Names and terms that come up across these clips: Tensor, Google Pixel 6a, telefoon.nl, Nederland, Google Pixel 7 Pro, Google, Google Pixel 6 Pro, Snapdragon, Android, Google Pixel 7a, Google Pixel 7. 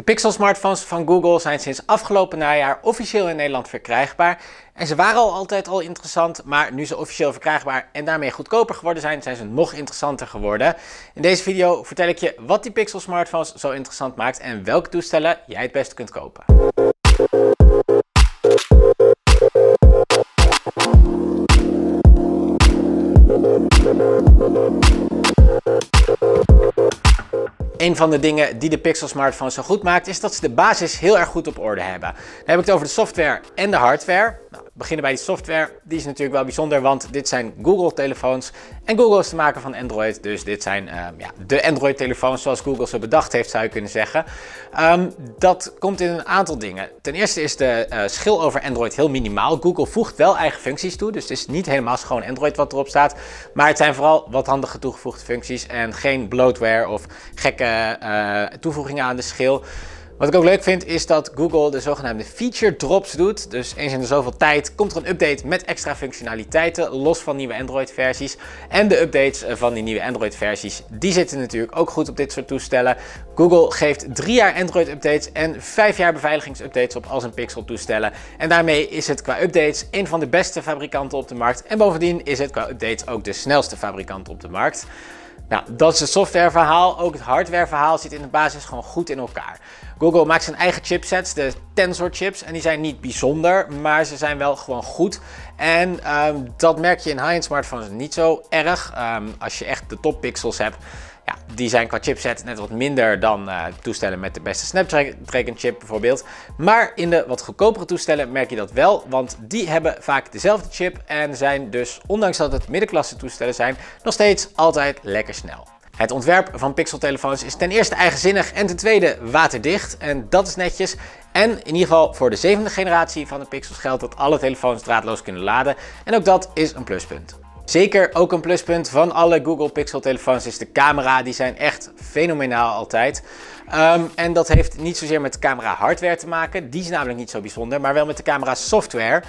De Pixel smartphones van Google zijn sinds afgelopen najaar officieel in Nederland verkrijgbaar. En ze waren altijd al interessant, maar nu ze officieel verkrijgbaar en daarmee goedkoper geworden zijn, zijn ze nog interessanter geworden. In deze video vertel ik je wat die Pixel smartphones zo interessant maakt en welke toestellen jij het beste kunt kopen. Een van de dingen die de Pixel smartphone zo goed maakt is dat ze de basis heel erg goed op orde hebben. Dan heb ik het over de software en de hardware. Nou, we beginnen bij die software. Die is natuurlijk wel bijzonder, want dit zijn Google telefoons. En Google is de maker van Android, dus dit zijn de Android telefoons zoals Google ze bedacht heeft, zou je kunnen zeggen. Dat komt in een aantal dingen. Ten eerste is de schil over Android heel minimaal. Google voegt wel eigen functies toe, dus het is niet helemaal schoon Android wat erop staat. Maar het zijn vooral wat handige toegevoegde functies en geen bloatware of gekke toevoegingen aan de schil. Wat ik ook leuk vind is dat Google de zogenaamde feature drops doet. Dus eens in de zoveel tijd komt er een update met extra functionaliteiten, los van nieuwe Android versies. En de updates van die nieuwe Android versies, die zitten natuurlijk ook goed op dit soort toestellen. Google geeft 3 jaar Android updates en 5 jaar beveiligingsupdates op al zijn Pixel toestellen. En daarmee is het qua updates een van de beste fabrikanten op de markt. En bovendien is het qua updates ook de snelste fabrikant op de markt. Nou, dat is het softwareverhaal. Ook het hardwareverhaal zit in de basis gewoon goed in elkaar. Google maakt zijn eigen chipsets, de Tensor chips. En die zijn niet bijzonder, maar ze zijn wel gewoon goed. En dat merk je in high-end smartphones niet zo erg. Als je echt de toppixels hebt, ja, die zijn qua chipset net wat minder dan toestellen met de beste Snapdragon chip bijvoorbeeld. Maar in de wat goedkopere toestellen merk je dat wel, want die hebben vaak dezelfde chip en zijn dus, ondanks dat het middenklasse toestellen zijn, nog steeds altijd lekker snel. Het ontwerp van Pixel-telefoons is ten eerste eigenzinnig en ten tweede waterdicht. En dat is netjes. En in ieder geval voor de 7e generatie van de Pixels geldt dat alle telefoons draadloos kunnen laden. En ook dat is een pluspunt. Zeker ook een pluspunt van alle Google Pixel telefoons is de camera. Die zijn echt fenomenaal altijd. En dat heeft niet zozeer met de camera hardware te maken. Die is namelijk niet zo bijzonder, maar wel met de camera software.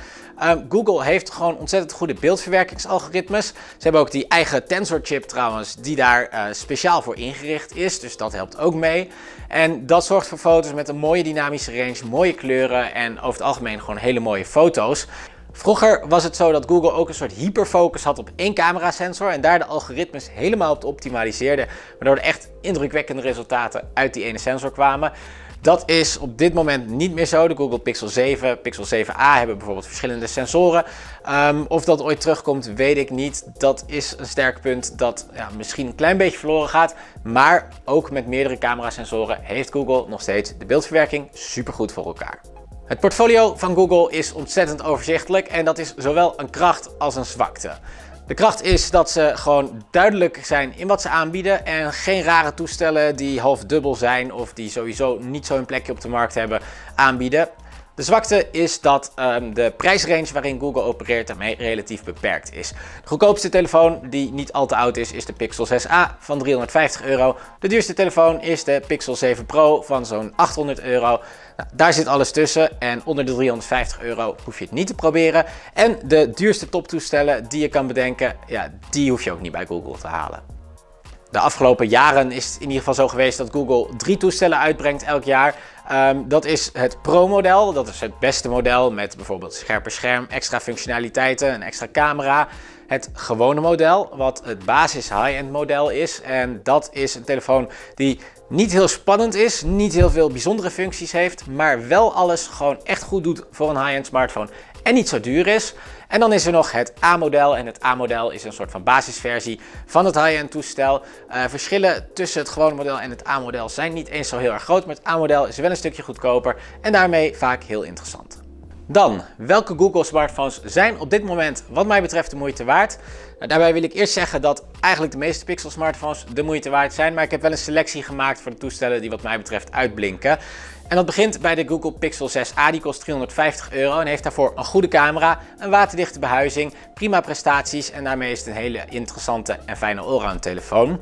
Google heeft gewoon ontzettend goede beeldverwerkingsalgoritmes. Ze hebben ook die eigen Tensor chip trouwens, die daar speciaal voor ingericht is. Dus dat helpt ook mee. En dat zorgt voor foto's met een mooie dynamische range, mooie kleuren en over het algemeen gewoon hele mooie foto's. Vroeger was het zo dat Google ook een soort hyperfocus had op één camerasensor en daar de algoritmes helemaal op optimaliseerde, waardoor er echt indrukwekkende resultaten uit die ene sensor kwamen. Dat is op dit moment niet meer zo. De Google Pixel 7, Pixel 7a hebben bijvoorbeeld verschillende sensoren. Of dat ooit terugkomt, weet ik niet. Dat is een sterk punt dat misschien een klein beetje verloren gaat. Maar ook met meerdere camerasensoren heeft Google nog steeds de beeldverwerking supergoed voor elkaar. Het portfolio van Google is ontzettend overzichtelijk en dat is zowel een kracht als een zwakte. De kracht is dat ze gewoon duidelijk zijn in wat ze aanbieden en geen rare toestellen die half dubbel zijn of die sowieso niet zo'n plekje op de markt hebben aanbieden. De zwakte is dat de prijsrange waarin Google opereert daarmee relatief beperkt is. De goedkoopste telefoon die niet al te oud is, is de Pixel 6a van €350. De duurste telefoon is de Pixel 7 Pro van zo'n €800. Nou, daar zit alles tussen en onder de €350 hoef je het niet te proberen. En de duurste toptoestellen die je kan bedenken, ja, die hoef je ook niet bij Google te halen. De afgelopen jaren is het in ieder geval zo geweest dat Google 3 toestellen uitbrengt elk jaar. Dat is het Pro-model, dat is het beste model met bijvoorbeeld scherper scherm, extra functionaliteiten, een extra camera. Het gewone model, wat het basis high-end model is. En dat is een telefoon die niet heel spannend is, niet heel veel bijzondere functies heeft, maar wel alles gewoon echt goed doet voor een high-end smartphone. En niet zo duur is. En dan is er nog het A-model. En het A-model is een soort van basisversie van het high-end toestel. Verschillen tussen het gewone model en het A-model zijn niet eens zo heel erg groot. Maar het A-model is wel een stukje goedkoper en daarmee vaak heel interessant. Dan, welke Google smartphones zijn op dit moment wat mij betreft de moeite waard? Nou, daarbij wil ik eerst zeggen dat eigenlijk de meeste Pixel smartphones de moeite waard zijn. Maar ik heb wel een selectie gemaakt voor de toestellen die wat mij betreft uitblinken. En dat begint bij de Google Pixel 6a, die kost €350 en heeft daarvoor een goede camera, een waterdichte behuizing, prima prestaties en daarmee is het een hele interessante en fijne allround telefoon.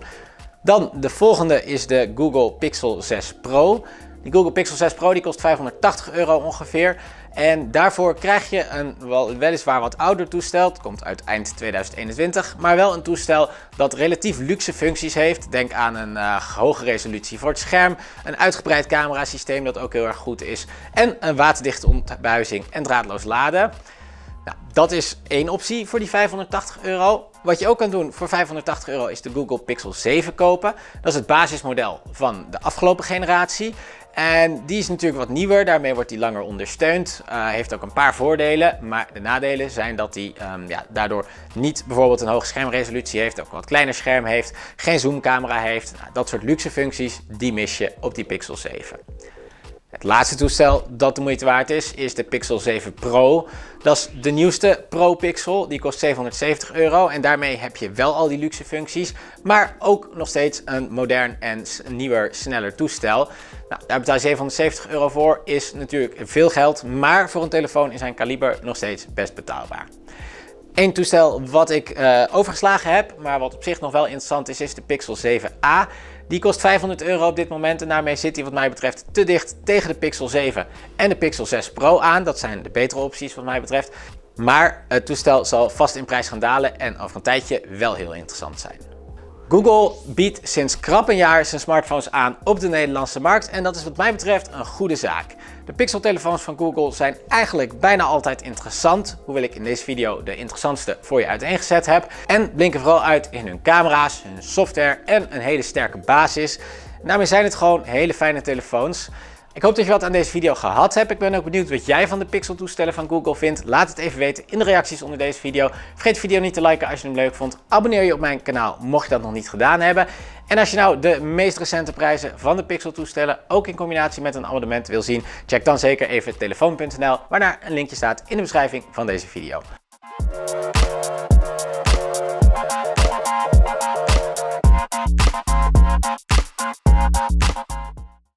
Dan de volgende is de Google Pixel 6 Pro. Die Google Pixel 6 Pro die kost €580 ongeveer En daarvoor krijg je een weliswaar wat ouder toestel, het komt uit eind 2021, maar wel een toestel dat relatief luxe functies heeft. Denk aan een hoge resolutie voor het scherm, een uitgebreid camerasysteem dat ook heel erg goed is en een waterdichte ontbuizing en draadloos laden. Nou, dat is één optie voor die €580. Wat je ook kan doen voor €580 is de Google Pixel 7 kopen. Dat is het basismodel van de afgelopen generatie. En die is natuurlijk wat nieuwer, daarmee wordt die langer ondersteund. Heeft ook een paar voordelen, maar de nadelen zijn dat die daardoor niet bijvoorbeeld een hoge schermresolutie heeft, ook een wat kleiner scherm heeft, geen zoomcamera heeft. Nou, dat soort luxe functies, die mis je op die Pixel 7. Het laatste toestel dat de moeite waard is de Pixel 7 Pro. Dat is de nieuwste Pro Pixel, die kost €770 en daarmee heb je wel al die luxe functies, maar ook nog steeds een modern en nieuwer, sneller toestel. Nou, daar betaal je €770 voor, is natuurlijk veel geld, maar voor een telefoon in zijn kaliber nog steeds best betaalbaar. Eén toestel wat ik overgeslagen heb, maar wat op zich nog wel interessant is, is de Pixel 7a. Die kost €500 op dit moment en daarmee zit hij wat mij betreft te dicht tegen de Pixel 7 en de Pixel 6 Pro aan. Dat zijn de betere opties wat mij betreft. Maar het toestel zal vast in prijs gaan dalen en over een tijdje wel heel interessant zijn. Google biedt sinds krap een jaar zijn smartphones aan op de Nederlandse markt en dat is wat mij betreft een goede zaak. De pixeltelefoons van Google zijn eigenlijk bijna altijd interessant, hoewel ik in deze video de interessantste voor je uiteengezet heb. En blinken vooral uit in hun camera's, hun software en een hele sterke basis. En daarmee zijn het gewoon hele fijne telefoons. Ik hoop dat je wat aan deze video gehad hebt. Ik ben ook benieuwd wat jij van de pixeltoestellen van Google vindt. Laat het even weten in de reacties onder deze video. Vergeet de video niet te liken als je hem leuk vond. Abonneer je op mijn kanaal mocht je dat nog niet gedaan hebben. En als je nou de meest recente prijzen van de pixeltoestellen ook in combinatie met een abonnement wil zien, check dan zeker even telefoon.nl waarnaar een linkje staat in de beschrijving van deze video.